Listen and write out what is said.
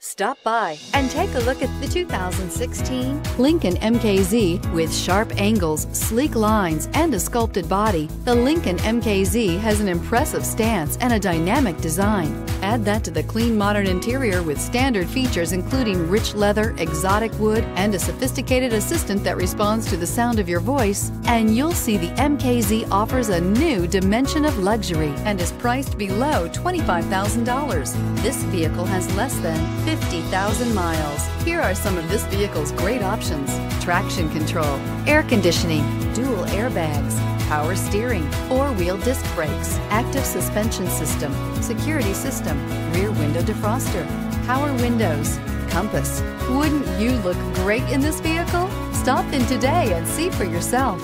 Stop by and take a look at the 2016 Lincoln MKZ. With sharp angles, sleek lines, and a sculpted body, the Lincoln MKZ has an impressive stance and a dynamic design. Add that to the clean modern interior with standard features including rich leather, exotic wood, and a sophisticated assistant that responds to the sound of your voice, and you'll see the MKZ offers a new dimension of luxury and is priced below $25,000. This vehicle has less than 50,000 miles. Here are some of this vehicle's great options: traction control, air conditioning, dual airbags, power steering, four-wheel disc brakes, active suspension system, security system, rear window defroster, power windows, compass. Wouldn't you look great in this vehicle? Stop in today and see for yourself.